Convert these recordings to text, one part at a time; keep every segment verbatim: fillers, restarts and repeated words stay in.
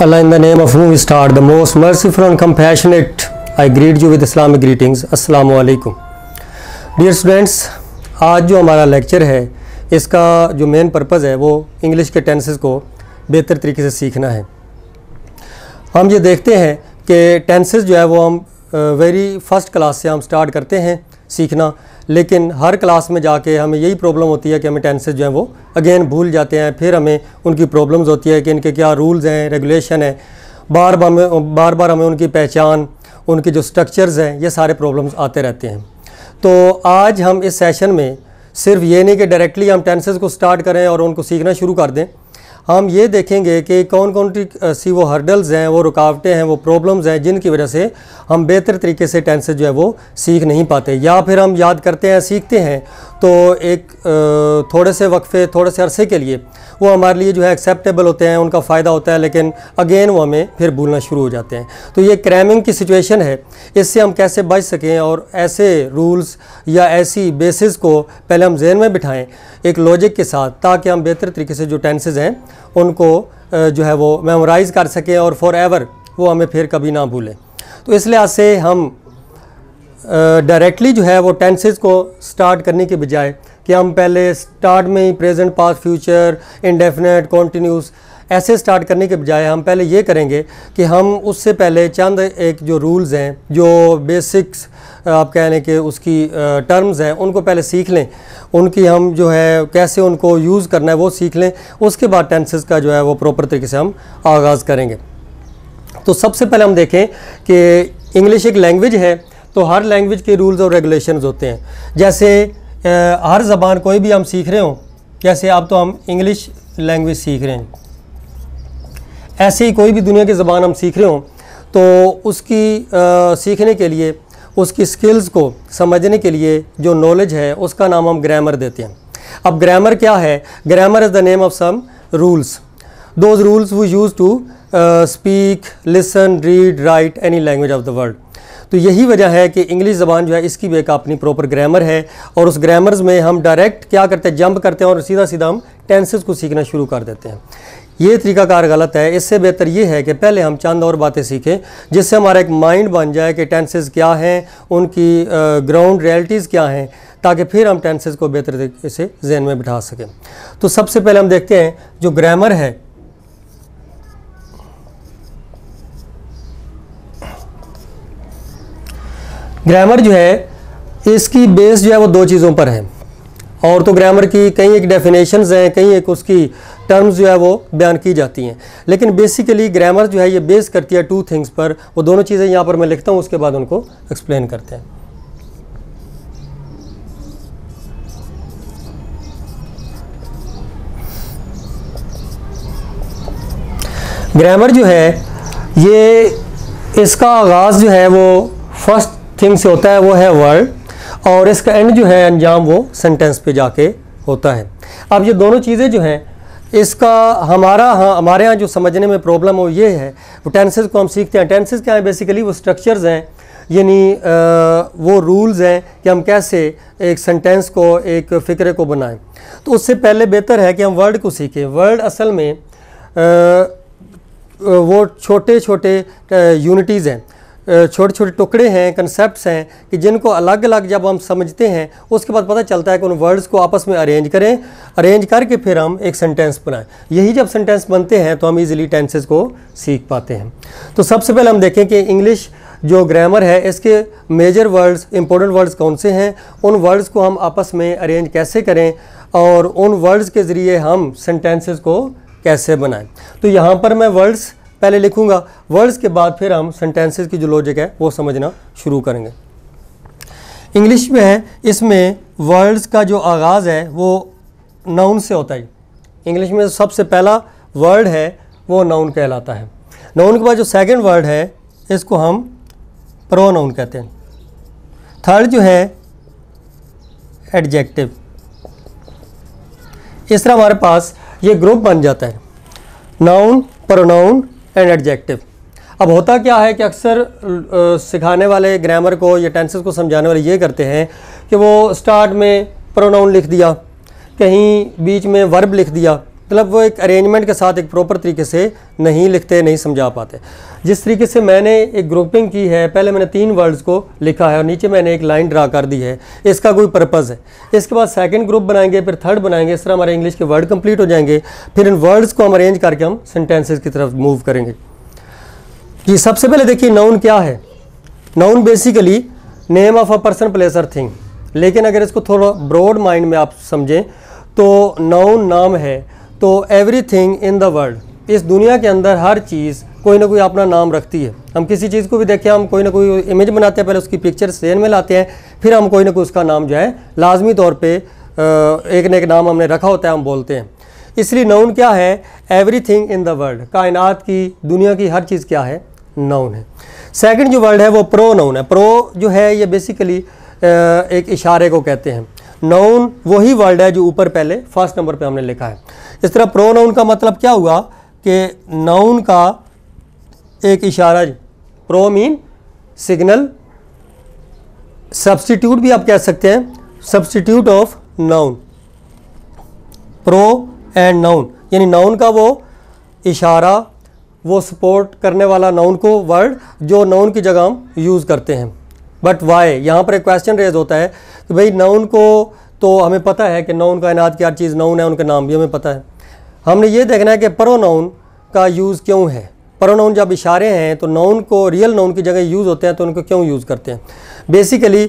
Allah, in the name of whom we start, the most merciful and compassionate, I greet you with Islamic greetings. Assalamu alaikum. Dear students, आज जो हमारा lecture है इसका जो main purpose है वो English के टेंसेस को बेहतर तरीके से सीखना है। हम ये देखते हैं कि टेंसेस जो है वो हम वेरी फर्स्ट क्लास से हम स्टार्ट करते हैं सीखना, लेकिन हर क्लास में जाके हमें यही प्रॉब्लम होती है कि हमें टेंसेस जो हैं वो अगेन भूल जाते हैं। फिर हमें उनकी प्रॉब्लम्स होती है कि इनके क्या रूल्स हैं, रेगुलेशन है, बार बार हमें बार बार हमें उनकी पहचान, उनके जो स्ट्रक्चर्स हैं, ये सारे प्रॉब्लम्स आते रहते हैं। तो आज हम इस सेशन में सिर्फ ये नहीं कि डायरेक्टली हम टेंसेस को स्टार्ट करें और उनको सीखना शुरू कर दें, हम ये देखेंगे कि कौन कौन सी वो हर्डल्स हैं, वो रुकावटें हैं, वो प्रॉब्लम्स हैं जिनकी वजह से हम बेहतर तरीके से टेंसेस जो है वो सीख नहीं पाते, या फिर हम याद करते हैं, सीखते हैं तो एक थोड़े से वक्फे, थोड़े से अरसे के लिए वो हमारे लिए जो है एक्सेप्टेबल होते हैं, उनका फ़ायदा होता है, लेकिन अगेन वो हमें फिर भूलना शुरू हो जाते हैं। तो ये क्रैमिंग की सिचुएशन है, इससे हम कैसे बच सकें और ऐसे रूल्स या ऐसी बेसिस को पहले हम जहन में बिठाएं एक लॉजिक के साथ, ताकि हम बेहतर तरीके से जो टेंसेस हैं उनको जो है वो मेमोराइज़ कर सकें और फॉर एवर वो हमें फिर कभी ना भूलें। तो इस लिहाज से हम डायरेक्टली जो है वो टेंसेस को स्टार्ट करने के बजाय कि हम पहले स्टार्ट में ही present, past, future, indefinite, continuous ऐसे स्टार्ट करने के बजाय हम पहले ये करेंगे कि हम उससे पहले चंद एक जो रूल्स हैं, जो बेसिक्स आप कह लें कि उसकी टर्म्स हैं, उनको पहले सीख लें, उनकी हम जो है कैसे उनको यूज़ करना है वो सीख लें, उसके बाद टेंसेस का जो है वो प्रॉपर तरीके से हम आगाज़ करेंगे। तो सबसे पहले हम देखें कि इंग्लिश एक लैंग्वेज है, तो हर लैंग्वेज के रूल्स और रेगुलेशंस होते हैं। जैसे हर ज़बान कोई भी हम सीख रहे हों, जैसे अब तो हम इंग्लिश लैंग्वेज सीख रहे हैं, ऐसे ही कोई भी दुनिया की ज़बान हम सीख रहे हों तो उसकी आ, सीखने के लिए, उसकी स्किल्स को समझने के लिए जो नॉलेज है उसका नाम हम ग्रामर देते हैं। अब ग्रामर क्या है? Grammar is the name of some rules, those rules we use to speak, listen, read, write any language of the world. तो यही वजह है कि इंग्लिश ज़बान जो है इसकी भी एक अपनी प्रॉपर ग्रामर है, और उस ग्रामर्स में हम डायरेक्ट क्या करते हैं, जंप करते हैं और सीधा सीधा हम टेंसेस को सीखना शुरू कर देते हैं। ये तरीकाकार गलत है। इससे बेहतर ये है कि पहले हम चंद और बातें सीखें जिससे हमारा एक माइंड बन जाए कि टेंसेस क्या हैं, उनकी ग्राउंड रियलिटीज़ क्या हैं, ताकि फिर हम टेंसेस को बेहतर तरीके से जहन में बिठा सकें। तो सबसे पहले हम देखते हैं जो ग्रामर है, ग्रामर जो है इसकी बेस जो है वो दो चीज़ों पर है, और तो ग्रामर की कई एक डेफिनेशंस हैं, कई एक उसकी टर्म्स जो है वो बयान की जाती हैं, लेकिन बेसिकली ग्रामर जो है ये बेस करती है टू थिंग्स पर। वो दोनों चीज़ें यहाँ पर मैं लिखता हूँ, उसके बाद उनको एक्सप्लेन करते हैं। ग्रामर जो है ये इसका आगाज़ जो है वो फर्स्ट थिंग से होता है, वो है वर्ड, और इसका एंड जो है अंजाम वो सेंटेंस पे जाके होता है। अब ये दोनों चीज़ें जो हैं इसका हमारा हाँ हमारे यहाँ जो समझने में प्रॉब्लम हो ये है, वो टेंसेस को हम सीखते हैं, टेंसेस क्या है बेसिकली वो स्ट्रक्चर्स हैं, यानी वो रूल्स हैं कि हम कैसे एक सेंटेंस को, एक फ़िक्रे को बनाएं। तो उससे पहले बेहतर है कि हम वर्ड को सीखें। वर्ड असल में आ, वो छोटे छोटे यूनिटीज़ हैं, छोटे छोटे टुकड़े हैं, कंसेप्ट्स हैं कि जिनको अलग अलग जब हम समझते हैं उसके बाद पता चलता है कि उन वर्ड्स को आपस में अरेंज करें, अरेंज करके फिर हम एक सेंटेंस बनाएं। यही जब सेंटेंस बनते हैं तो हम इजीली टेंसेस को सीख पाते हैं। तो सबसे पहले हम देखें कि इंग्लिश जो ग्रामर है इसके मेजर वर्ड्स, इंपॉर्टेंट वर्ड्स कौन से हैं, उन वर्ड्स को हम आपस में अरेंज कैसे करें और उन वर्ड्स के ज़रिए हम सेंटेंसेस को कैसे बनाएं। तो यहाँ पर मैं वर्ड्स पहले लिखूंगा, वर्ड्स के बाद फिर हम सेंटेंसेस की जो लॉजिक है वो समझना शुरू करेंगे। इंग्लिश में है, इसमें वर्ड्स का जो आगाज़ है वो नाउन से होता है। इंग्लिश में सबसे पहला वर्ड है वो नाउन कहलाता है। नाउन के बाद जो सेकंड वर्ड है इसको हम प्रोनाउन कहते हैं। थर्ड जो है एडजेक्टिव। इस तरह हमारे पास ये ग्रुप बन जाता है, नाउन, प्रोनाउन एंड एडजेक्टिव। अब होता क्या है कि अक्सर सिखाने वाले ग्रामर को या टेंसेस को समझाने वाले ये करते हैं कि वो स्टार्ट में प्रोनाउन लिख दिया, कहीं बीच में वर्ब लिख दिया, मतलब वो एक अरेंजमेंट के साथ एक प्रॉपर तरीके से नहीं लिखते, नहीं समझा पाते। जिस तरीके से मैंने एक ग्रुपिंग की है, पहले मैंने तीन वर्ड्स को लिखा है और नीचे मैंने एक लाइन ड्रा कर दी है, इसका कोई पर्पज़ है। इसके बाद सेकंड ग्रुप बनाएंगे, फिर थर्ड बनाएंगे, इस तरह हमारे इंग्लिश के वर्ड कंप्लीट हो जाएंगे। फिर इन वर्ड्स को हम अरेंज करके हम सेंटेंसेस की तरफ मूव करेंगे। कि सबसे पहले देखिए नाउन क्या है। Noun basically name of a person place और थिंग, लेकिन अगर इसको थोड़ा ब्रॉड माइंड में आप समझें तो नाउन नाम है, तो एवरीथिंग इन द वर्ल्ड, इस दुनिया के अंदर हर चीज़ कोई ना कोई अपना नाम रखती है। हम किसी चीज़ को भी देखें, हम कोई ना कोई इमेज बनाते हैं, पहले उसकी पिक्चर सेन में लाते हैं, फिर हम कोई ना कोई उसका नाम जो है लाजमी तौर पे एक ना एक नाम हमने रखा होता है, हम बोलते हैं। इसलिए नाउन क्या है? एवरीथिंग इन द वर्ल्ड, कायनात की, दुनिया की हर चीज़ क्या है? नाउन है। सेकंड जो वर्ड है वो प्रो नाउन है। प्रो जो है ये बेसिकली एक इशारे को कहते हैं। नाउन वही वर्ड है जो ऊपर पहले फर्स्ट नंबर पे हमने लिखा है। इस तरह प्रो नाउन का मतलब क्या हुआ कि नाउन का एक इशारा। प्रो मीन सिग्नल, सब्स्टिट्यूट भी आप कह सकते हैं, substitute of noun. Pro and noun, यानी नाउन का वो इशारा, वो सपोर्ट करने वाला नाउन को वर्ड जो नाउन की जगह हम यूज़ करते हैं। बट वाई, यहाँ पर एक क्वेश्चन रेज होता है कि भाई नाउन को तो हमें पता है कि नाउन कायनात की हर चीज़ नाउन है, उनका नाम भी हमें पता है। हमने ये देखना है कि प्रो नाउन का यूज़ क्यों है। प्रो नाउन जब इशारे हैं तो नाउन को रियल नाउन की जगह यूज़ होते हैं, तो उनको क्यों यूज़ करते हैं? बेसिकली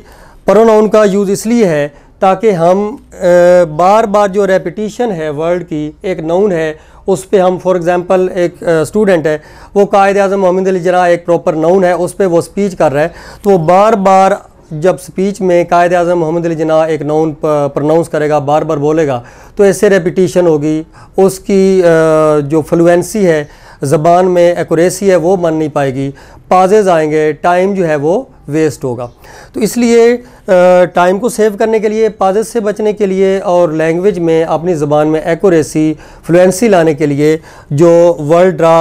प्रो नाउन का यूज़ इसलिए है ताकि हम ए, बार बार जो रेपिटिशन है वर्ड की, एक नाउन है उस पर हम, फॉर एग्ज़ाम्पल एक स्टूडेंट है, वो कायद आज़म मोहम्मद अली जना एक प्रॉपर नाउन है, उस पर वो स्पीच कर रहा है, तो वो बार बार जब स्पीच में कायद आज़म मोहम्मद अली जना एक नाउन प्रोनाउंस करेगा, बार बार बोलेगा, तो इससे रेपिटिशन होगी, उसकी जो फ्लुएंसी है ज़बान में, एक्यूरेसी है, वो बन नहीं पाएगी, पाजेज आएंगे, टाइम जो है वो वेस्ट होगा। तो इसलिए टाइम को सेव करने के लिए, पाजेज से बचने के लिए और लैंग्वेज में अपनी ज़बान में एक्यूरेसी, फ्लुएंसी लाने के लिए जो वर्ड ड्रा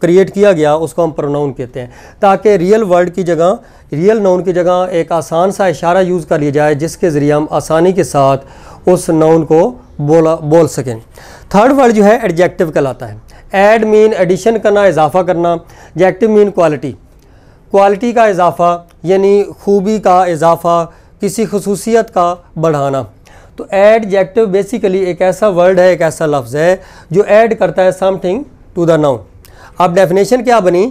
क्रिएट किया गया उसको हम प्रोनाउन कहते हैं, ताकि रियल वर्ड की जगह, रियल नाउन की जगह एक आसान सा इशारा यूज़ कर लिया जाए जिसके ज़रिए हम आसानी के साथ उस नाउन को बोला बोल सकें। थर्ड वर्ड जो है एडजेक्टिव कहलाता है। एड मीन एडिशन करना, इजाफा करना। एडजेक्टिव मीन क्वालिटी, क्वालिटी का इजाफा, यानी खूबी का इजाफा, किसी खसूसियत का बढ़ाना। तो एडजेक्टिव बेसिकली एक ऐसा वर्ड है, एक ऐसा लफ्ज़ है जो ऐड करता है समथिंग टू द नाउन। अब डेफिनेशन क्या बनी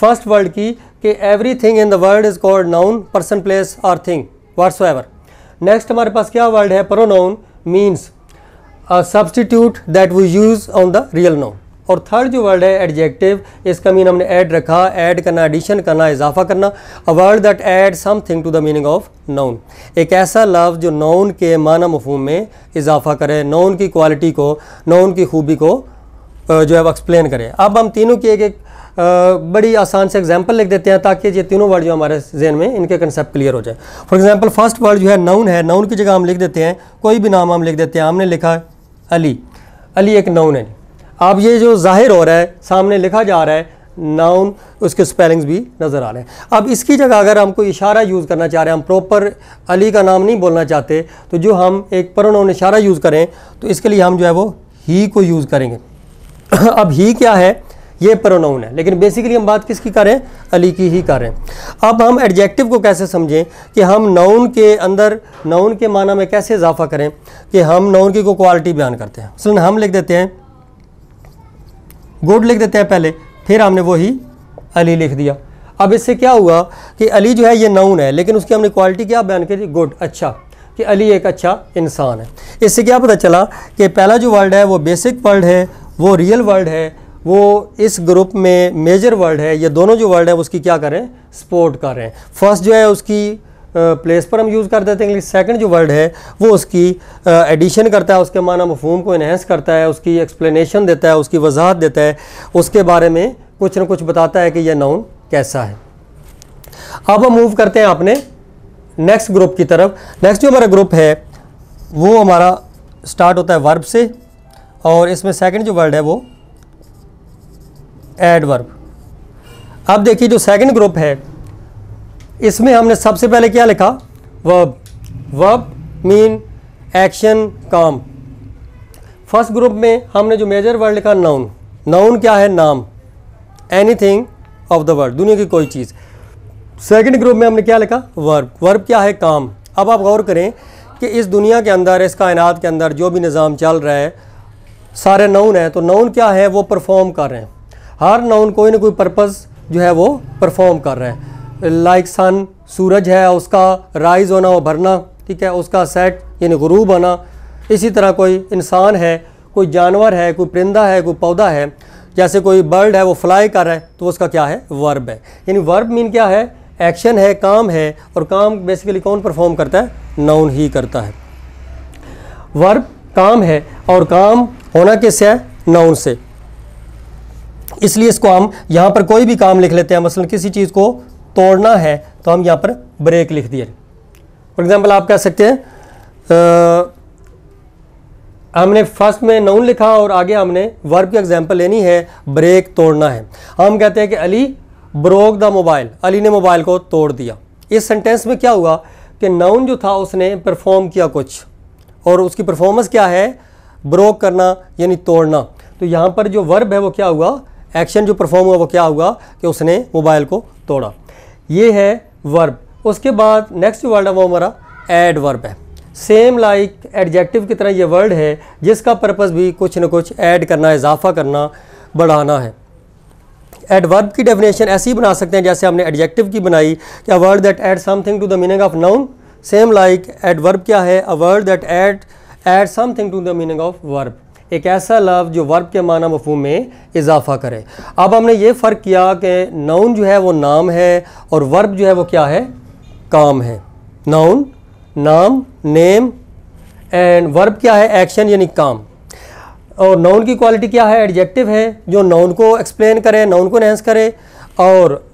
फर्स्ट वर्ड की कि everything in the world is called noun, person, place और थिंग व्हाट्सोएवर। नेक्स्ट हमारे पास क्या वर्ड है? Pronoun means a substitute that we use on the real noun. और थर्ड जो वर्ड है एडजेक्टिव, इसका मीन हमने ऐड रखा, ऐड करना, एडिशन करना, इजाफा करना। A word that add something to the meaning of noun, एक ऐसा लफ्ज़ जो नाउन के माना मफहूम में इजाफा करे, नाउन की क्वालिटी को, नाउन की खूबी को जो है एक्सप्लेन करें। अब हम तीनों की एक एक बड़ी आसान से एग्जाम्पल लिख देते हैं ताकि ये तीनों वर्ड जो हमारे जहन में, इनके कंसेप्ट क्लियर हो जाए। फॉर एग्जाम्पल फर्स्ट वर्ड जो है नाउन है, नाउन की जगह हम लिख देते हैं कोई भी नाम हम लिख देते हैं। हमने लिखा है अली, अली एक नाउन है। अब ये जो जाहिर हो रहा है, सामने लिखा जा रहा है नाउन, उसके स्पेलिंग्स भी नज़र आ रहे हैं। अब इसकी जगह अगर हम कोई इशारा यूज़ करना चाह रहे हैं, हम प्रॉपर अली का नाम नहीं बोलना चाहते, तो जो हम एक प्रोनाउन इशारा यूज़ करें, तो इसके लिए हम जो है वो ही को यूज़ करेंगे। अब ही क्या है? ये प्रोनाउन है, लेकिन बेसिकली हम बात किसकी करें? अली की ही करें। अब हम एडजेक्टिव को कैसे समझें कि हम नाउन के अंदर, नाउन के माना में कैसे इजाफा करें कि हम नाउन की को क्वालिटी बयान करते हैं। सुन, हम लिख देते हैं गुड, लिख देते हैं पहले, फिर हमने वही अली लिख दिया। अब इससे क्या हुआ कि अली जो है ये नाउन है, लेकिन उसकी हमने क्वालिटी क्या बयान करी? गुड, अच्छा, कि अली एक अच्छा इंसान है। इससे क्या पता चला कि पहला जो वर्ड है वो बेसिक वर्ड है, वो रियल वर्ड है, वो इस ग्रुप में मेजर वर्ड है। ये दोनों जो वर्ड है उसकी क्या करें? सपोर्ट कर रहे हैं। फर्स्ट जो है उसकी प्लेस uh, पर हम यूज़ कर देते हैं, लेकिन सेकंड जो वर्ड है वो उसकी एडिशन uh, करता है, उसके माना मफहूम को इन्हेंस करता है, उसकी एक्सप्लेनेशन देता है, उसकी वजाहत देता है, उसके बारे में कुछ ना कुछ बताता है कि यह नाउन कैसा है। अब हम मूव करते हैं अपने नेक्स्ट ग्रुप की तरफ। नेक्स्ट जो हमारा ग्रुप है वो हमारा स्टार्ट होता है वर्ब से, और इसमें सेकेंड जो वर्ड है वो एडवर्ब। अब देखिए जो सेकेंड ग्रुप है इसमें हमने सबसे पहले क्या लिखा? वर्ब। वर्ब मीन एक्शन, काम। फर्स्ट ग्रुप में हमने जो मेजर वर्ड लिखा नाउन। नाउन क्या है? नाम, एनीथिंग ऑफ द वर्ड, दुनिया की कोई चीज़। सेकंड ग्रुप में हमने क्या लिखा? वर्ब। वर्ब क्या है? काम। अब आप गौर करें कि इस दुनिया के अंदर, इस कायनात के अंदर जो भी निज़ाम चल रहा है सारे नाउन है। तो नाउन क्या है? वो परफॉर्म कर रहे हैं। हर नाउन कोई ना कोई पर्पस जो है वो परफॉर्म कर रहे हैं। लाइक सन, सूरज है, उसका राइज होना और भरना, ठीक है, उसका सेट यानी गुरूब होना। इसी तरह कोई इंसान है, कोई जानवर है, कोई परिंदा है, कोई पौधा है। जैसे कोई बर्ड है वो फ्लाई कर रहा है, तो उसका क्या है? वर्ब है। यानी वर्ब मीन क्या है? एक्शन है, काम है। और काम बेसिकली कौन परफॉर्म करता है? नाउन ही करता है। वर्ब काम है और काम होना किससे है? नाउन से। इसलिए इसको हम यहाँ पर कोई भी काम लिख लेते हैं। मसलन किसी चीज़ को तोड़ना है तो हम यहाँ पर ब्रेक लिख दिए। फॉर एग्ज़ाम्पल आप कह सकते हैं आ, हमने फर्स्ट में नाउन लिखा और आगे हमने वर्ब की एग्जाम्पल लेनी है, ब्रेक तोड़ना है। हम कहते हैं कि Ali broke the mobile, Ali ने मोबाइल को तोड़ दिया। इस सेंटेंस में क्या हुआ कि नाउन जो था उसने परफॉर्म किया कुछ, और उसकी परफॉर्मेंस क्या है? ब्रोक करना यानी तोड़ना। तो यहाँ पर जो वर्ब है वो क्या हुआ? एक्शन जो परफॉर्म हुआ वो क्या हुआ कि उसने मोबाइल को तोड़ा। ये है वर्ब। उसके बाद नेक्स्ट वर्ड है वो हमारा एड वर्ब है। सेम लाइक एडजेक्टिव की तरह ये वर्ड है जिसका पर्पस भी कुछ न कुछ ऐड करना, इजाफा करना, बढ़ाना है। एडवर्ब की डेफिनेशन ऐसी ही बना सकते हैं जैसे हमने एडजेक्टिव की बनाई कि a word that add something to the meaning of noun. Same like adverb क्या है? A word that add add something to the meaning of verb, एक ऐसा लफ्ज़ जो वर्ब के माना मफहूम में इजाफा करे। अब हमने ये फ़र्क किया कि नाउन जो है वो नाम है और वर्ब जो है वो क्या है? काम है। नाउन नाम, नेम, एंड वर्ब क्या है? एक्शन यानी काम। और नाउन की क्वालिटी क्या है? एडजेक्टिव है जो नाउन को एक्सप्लेन करे, नाउन को एनहांस करे। और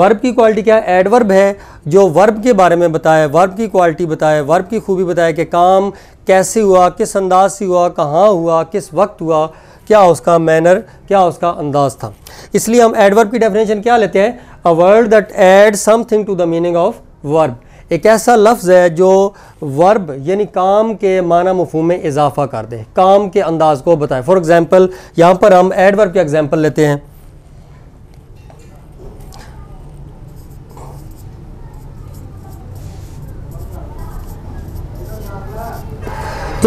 वर्ब की क्वालिटी क्या है? एडवर्ब है जो वर्ब के बारे में बताए, वर्ब की क्वालिटी बताए, वर्ब की खूबी बताए कि काम कैसे हुआ, किस अंदाज से हुआ, कहाँ हुआ, किस वक्त हुआ, क्या उसका मैनर, क्या उसका अंदाज था। इसलिए हम एडवर्ब की डेफिनेशन क्या लेते हैं? A word that add something to the meaning of verb, एक ऐसा लफ्ज़ है जो वर्ब यानी काम के माना मफहूम में इजाफा कर दे, काम के अंदाज को बताए। फॉर एग्ज़ाम्पल यहाँ पर हम एडवर्ब की एग्ज़ाम्पल लेते हैं।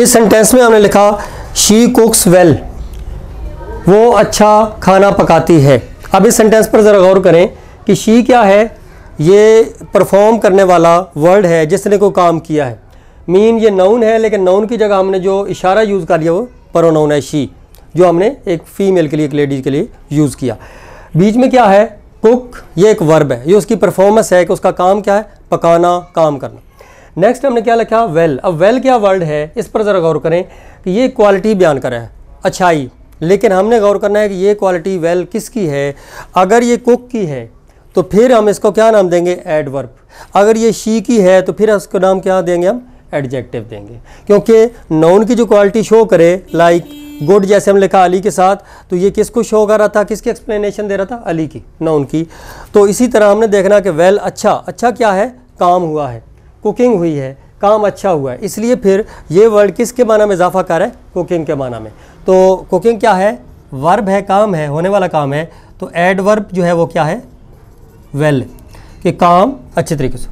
इस सेंटेंस में हमने लिखा शी कुक्स वेल, वो अच्छा खाना पकाती है। अब इस सेंटेंस पर ज़रा गौर करें कि शी क्या है? ये परफॉर्म करने वाला वर्ड है जिसने कोई काम किया है। मीन ये नाउन है, लेकिन नाउन की जगह हमने जो इशारा यूज़ कर लिया वो प्रोनाउन है शी, जो हमने एक फ़ीमेल के लिए, एक लेडीज़ के लिए यूज़ किया। बीच में क्या है? कुक, ये एक वर्ब है, ये उसकी परफॉर्मेंस है कि उसका काम क्या है? पकाना, काम करना। नेक्स्ट हमने क्या लिखा? वेल। अब वेल क्या वर्ड है? इस पर ज़रा गौर करें कि ये क्वालिटी बयान करा है, अच्छाई। लेकिन हमने गौर करना है कि ये क्वालिटी वेल किसकी है? अगर ये कुक की है तो फिर हम इसको क्या नाम देंगे? एडवर्ब। अगर ये शी की है तो फिर इसको नाम क्या देंगे? हम एडजेक्टिव देंगे, क्योंकि नाउन की जो क्वालिटी शो करे, लाइक गुड, जैसे हम लिखा अली के साथ, तो ये किसको शो कर रहा था? किसकी एक्सप्लेनेशन दे रहा था? अली की, नाउन की। तो इसी तरह हमने देखना कि वेल अच्छा, अच्छा क्या है? काम हुआ है, कुकिंग हुई है, काम अच्छा हुआ है। इसलिए फिर ये वर्ड किसके माना में इजाफा कर रहा है? कुकिंग के माना में। तो कुकिंग क्या है? वर्ब है, काम है, होने वाला काम है। तो एडवर्ब जो है वो क्या है? वेल, कि काम अच्छे तरीके से।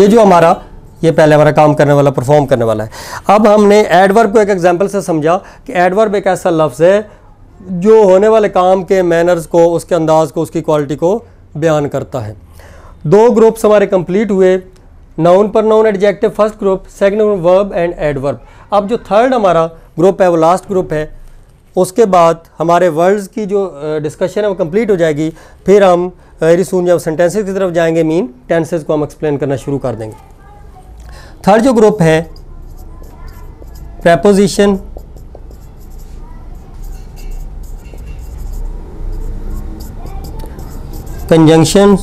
ये जो हमारा, ये पहले हमारा काम करने वाला, परफॉर्म करने वाला है। अब हमने एडवर्ब को एक एग्जांपल से समझा कि एडवर्ब एक ऐसा लफ्ज़ है जो होने वाले काम के मैनर्स को, उसके अंदाज को, उसकी क्वालिटी को बयान करता है। दो ग्रुप्स हमारे कंप्लीट हुए, नाउन पर noun adjective first group, second group verb and adverb. अब जो थर्ड हमारा ग्रुप है वो लास्ट ग्रुप है। उसके बाद हमारे वर्ड्स की जो डिस्कशन है वो कंप्लीट हो जाएगी। फिर हम वेरी सून जब सेंटेंसेस की तरफ जाएंगे, मीन टेंसेस को हम एक्सप्लेन करना शुरू कर देंगे। थर्ड जो ग्रुप है, preposition, conjunction,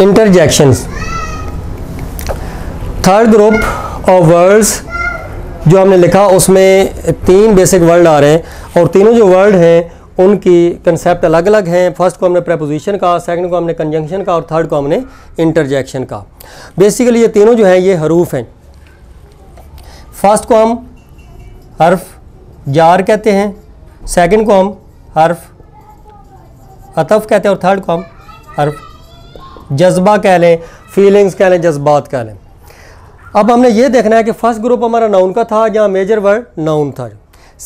interjections. Third group of words जो हमने लिखा उसमें तीन बेसिक वर्ड आ रहे हैं, और तीनों जो वर्ड हैं उनकी कंसेप्ट अलग अलग हैं। फर्स्ट को हमने प्रेपोजिशन का, सेकंड को हमने कंजंक्शन का और थर्ड को हमने इंटरजेक्शन का। बेसिकली ये तीनों जो हैं ये हरूफ हैं। फर्स्ट को हम हर्फ जार कहते हैं, सेकंड को हम हर्फ अतफ कहते हैं और थर्ड को हम हर्फ जज्बा कह लें, फीलिंग्स कह लें, जज्बात कह लें। अब हमने ये देखना है कि फ़र्स्ट ग्रुप हमारा नाउन का था जहाँ मेजर वर्ड नाउन था,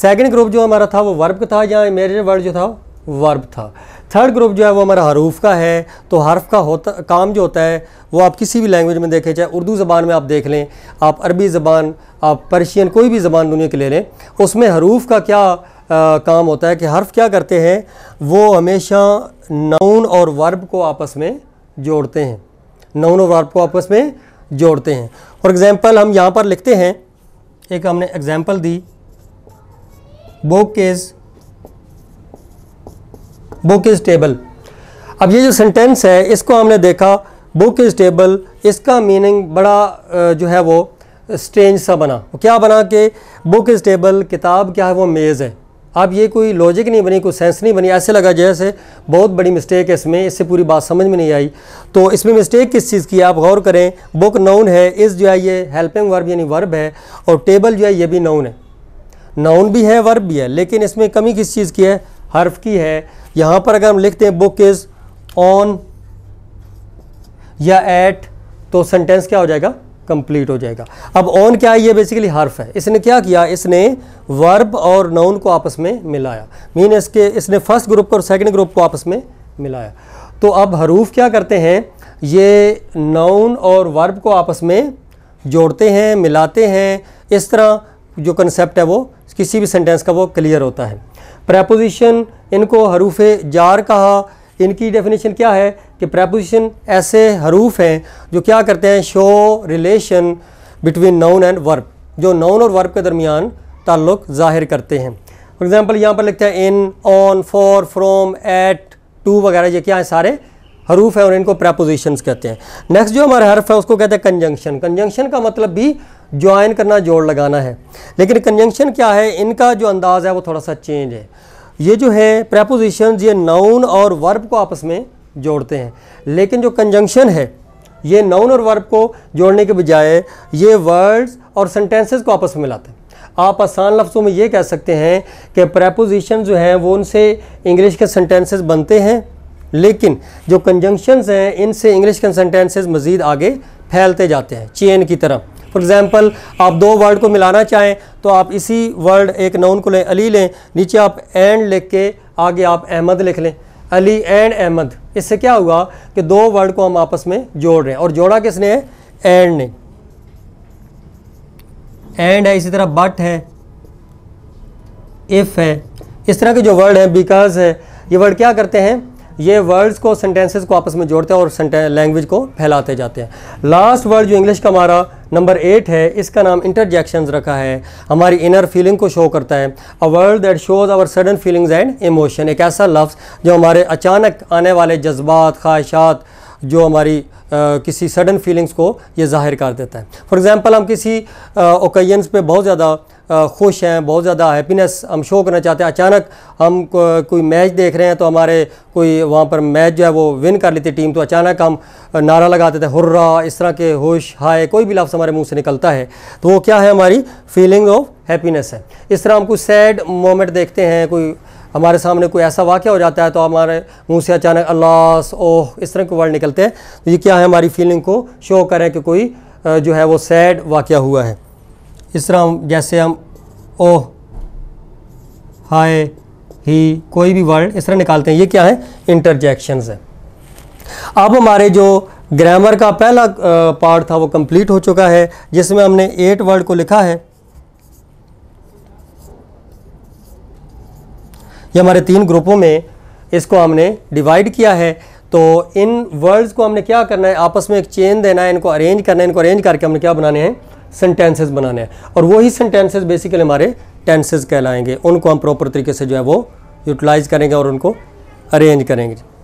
सेकंड ग्रुप जो हमारा था वो वर्ब का था जहाँ मेजर वर्ड जो था वर्ब था, थर्ड ग्रुप जो है वो हमारा हरूफ का है। तो हर्फ का होता काम जो होता है वो आप किसी भी लैंग्वेज में देखें, चाहे उर्दू ज़बान में आप देख लें, आप अरबी ज़बान, आप पर्शियन, कोई भी ज़बान दुनिया की ले लें, उसमें हरूफ का क्या आ, काम होता है कि हर्फ क्या करते हैं, वो हमेशा नाउन और वर्ब को आपस में जोड़ते हैं, नाउन और वर्ब को आपस में जोड़ते हैं। फॉर एग्ज़ाम्पल हम यहाँ पर लिखते हैं, एक हमने एग्ज़ाम्पल दी, book is book is table. अब ये जो सेंटेंस है इसको हमने देखा बुक इज़ टेबल, इसका मीनिंग बड़ा जो है वो स्ट्रेंज सा बना। क्या बना कि बुक इज़ टेबल, किताब क्या है वो मेज़ है। अब ये कोई लॉजिक नहीं बनी, कोई सेंस नहीं बनी, ऐसे लगा जैसे बहुत बड़ी मिस्टेक है इसमें, इससे पूरी बात समझ में नहीं आई। तो इसमें मिस्टेक किस चीज़ की आप गौर करें, बुक नाउन है, इज़ जो है ये हेल्पिंग वर्ब यानी वर्ब है, और टेबल जो है ये भी नाउन है, नाउन भी है वर्ब भी है, लेकिन इसमें कमी किस चीज़ की है, हर्फ की है। यहाँ पर अगर हम लिखते हैं बुक इज़ ऑन या एट तो सेंटेंस क्या हो जाएगा, कंप्लीट हो जाएगा। अब ऑन क्या है, ये बेसिकली हर्फ है। इसने क्या किया, इसने वर्ब और नाउन को आपस में मिलाया, मीन इसके इसने फर्स्ट ग्रुप को और सेकंड ग्रुप को आपस में मिलाया। तो अब हरूफ क्या करते हैं, ये नाउन और वर्ब को आपस में जोड़ते हैं, मिलाते हैं। इस तरह जो कंसेप्ट है वो किसी भी सेंटेंस का वो क्लियर होता है। प्रेपोजिशन, इनको हरूफ जार कहा। इनकी डेफिनेशन क्या है कि प्रेपोजिशन ऐसे हरूफ हैं जो क्या करते हैं, show relation between noun and verb, जो नाउन और वर्ब के दरमियान ताल्लुक़ ज़ाहिर करते हैं। फॉर एग्ज़ाम्पल यहाँ पर लिखते हैं in, on, for, from, at, to वगैरह, ये क्या है सारे हरूफ हैं और इनको प्रेपोजिशंस कहते हैं। नेक्स्ट जो हमारा हर्फ है उसको कहते हैं कंजंक्शन। कंजंक्शन का मतलब भी ज्वाइन करना, जोड़ लगाना है, लेकिन कंजंक्शन क्या है, इनका जो अंदाज़ है वो थोड़ा सा चेंज है। ये जो है प्रेपोजिशंस ये नाउन और वर्ब को आपस में जोड़ते हैं, लेकिन जो कंजंक्शन है ये नाउन और वर्ब को जोड़ने के बजाय ये वर्ड्स और सेंटेंसेस को आपस में मिलाते हैं। आप आसान लफ्ज़ों में ये कह सकते हैं कि प्रेपोजिशन जो हैं वो उनसे इंग्लिश के सेंटेंसेस बनते हैं, लेकिन जो कंजंक्शंस हैं इनसे इंग्लिश के सेंटेंसेस मज़ीद आगे फैलते जाते हैं चेन की तरह। फॉर एग्ज़ाम्पल आप दो वर्ड को मिलाना चाहें तो आप इसी वर्ड, एक नाउन को लें अली लें, नीचे आप एंड लिख के आगे आप अहमद लिख लें, अली एंड अहमद। इससे क्या हुआ कि दो वर्ड को हम आपस में जोड़ रहे हैं, और जोड़ा किसने है, एंड ने, एंड है, इसी तरह बट है, इफ़ है, इस तरह के जो वर्ड हैं, बिकॉज है, ये वर्ड क्या करते हैं, ये वर्ड्स को सेंटेंसेस को आपस में जोड़ते हैं और लैंग्वेज को फैलाते जाते हैं। लास्ट वर्ड जो इंग्लिश का हमारा नंबर एट है, इसका नाम इंटरजेक्शंस रखा है। हमारी इनर फीलिंग को शो करता है, a word that shows our sudden feelings and emotion, एक ऐसा लफ्ज़ जो हमारे अचानक आने वाले जज्बात, ख्वाहिशात, जो हमारी आ, किसी सडन फीलिंग्स को ये ज़ाहिर कर देता है। फॉर एग्ज़ाम्पल हम किसी ओकेजन्स पे बहुत ज़्यादा खुश हैं, बहुत ज़्यादा हैप्पीनेस हम शो करना चाहते हैं, अचानक हम को, कोई मैच देख रहे हैं तो हमारे कोई वहाँ पर मैच जो है वो विन कर लेती टीम, तो अचानक हम नारा लगा देते हैं हुर्रा, इस तरह के होश, हाय, कोई भी लफ्ज़ हमारे मुँह से निकलता है तो वो क्या है, हमारी फीलिंग ऑफ हैप्पीनेस है। इस तरह हम कोई सैड मोमेंट देखते हैं, कोई हमारे सामने कोई ऐसा वाक़या हो जाता है तो हमारे मुंह से अचानक अल्लास, ओह, इस तरह के वर्ड निकलते हैं, तो ये क्या है, हमारी फीलिंग को शो करें कि कोई जो है वो सैड वाक़या हुआ है। इस तरह हम जैसे हम ओह, हाय, ही, कोई भी वर्ड इस तरह निकालते हैं, ये क्या है, इंटरजेक्शंस है। अब हमारे जो ग्रामर का पहला पार्ट था वो कंप्लीट हो चुका है, जिसमें हमने एट वर्ड को लिखा है। ये हमारे तीन ग्रुपों में इसको हमने डिवाइड किया है। तो इन वर्ड्स को हमने क्या करना है, आपस में एक चेन देना है, इनको अरेंज करना है, इनको अरेंज करके हमने क्या बनाने हैं, सेंटेंसेस बनाने हैं, और वही सेंटेंसेस बेसिकली हमारे टेंसेस कहलाएंगे। उनको हम प्रॉपर तरीके से जो है वो यूटिलाइज़ करेंगे और उनको अरेंज करेंगे।